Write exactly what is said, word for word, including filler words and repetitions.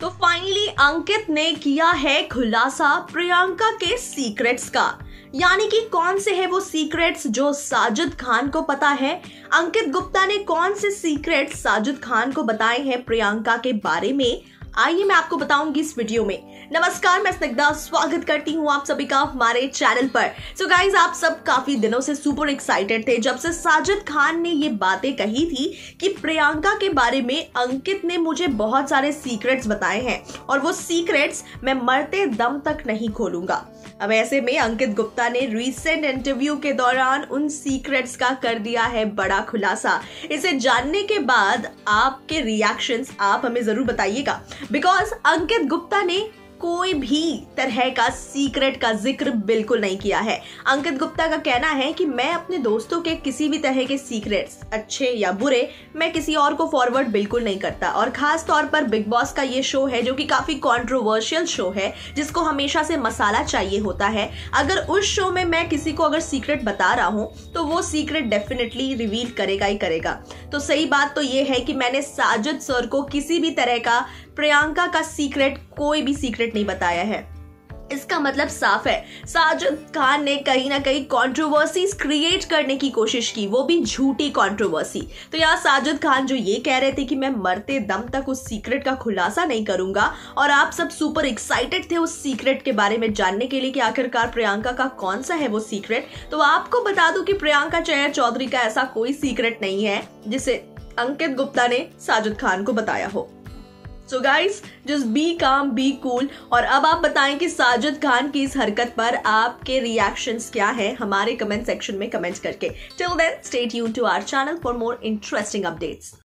तो फाइनली अंकित ने किया है खुलासा प्रियंका के सीक्रेट्स का, यानी कि कौन से है वो सीक्रेट्स जो साजिद खान को पता है। अंकित गुप्ता ने कौन से सीक्रेट्स साजिद खान को बताए हैं प्रियंका के बारे में, आइए मैं आपको बताऊंगी इस वीडियो में। नमस्कार, मैं स्निग्धा, स्वागत करती हूँ आप सभी का हमारे चैनल पर। सो so गाइज, आप सब काफी दिनों से सुपर एक्साइटेड थे जब से साजिद खान ने ये बातें कही थी कि प्रियंका के बारे में अंकित ने मुझे बहुत सारे सीक्रेट्स बताए हैं और वो सीक्रेट्स मैं मरते दम तक नहीं खोलूंगा। अब ऐसे में अंकित गुप्ता ने रिसेंट इंटरव्यू के दौरान उन सीक्रेट्स का कर दिया है बड़ा खुलासा। इसे जानने के बाद आपके रिएक्शंस आप हमें जरूर बताइएगा, बिकॉज अंकित गुप्ता ने कोई भी तरह का सीक्रेट का जिक्र बिल्कुल नहीं किया है। अंकित गुप्ता का कहना है कि मैं अपने दोस्तों के किसी भी तरह के सीक्रेट्स, अच्छे या बुरे, मैं किसी और को फॉरवर्ड बिल्कुल नहीं करता। और खास तौर पर बिग बॉस का ये शो है जो कि काफी कंट्रोवर्शियल शो है, जिसको हमेशा से मसाला चाहिए होता है। अगर उस शो में मैं किसी को अगर सीक्रेट बता रहा हूँ तो वो सीक्रेट डेफिनेटली रिवील करेगा ही करेगा। तो सही बात तो ये है कि मैंने साजिद सर को किसी भी तरह का प्रियंका का सीक्रेट, कोई भी सीक्रेट नहीं बताया है। इसका मतलब साफ है, साजिद खान ने कहीं ना कहीं कंट्रोवर्सीज क्रिएट करने की कोशिश की, वो भी झूठी कंट्रोवर्सी। तो यहाँ साजिद खान जो ये कह रहे थे कि मैं मरते दम तक उस सीक्रेट का खुलासा नहीं करूंगा, और आप सब सुपर एक्साइटेड थे उस सीक्रेट के बारे में जानने के लिए कि आखिरकार प्रियंका का कौन सा है वो सीक्रेट। तो आपको बता दूं कि प्रियंका चौधरी का ऐसा कोई सीक्रेट नहीं है जिसे अंकित गुप्ता ने साजिद खान को बताया हो। So guys, just be calm, be cool। और अब आप बताएं कि साजिद खान की इस हरकत पर आपके रिएक्शंस क्या हैं, हमारे कमेंट सेक्शन में कमेंट करके। Till then, stay tuned to our channel for more interesting updates।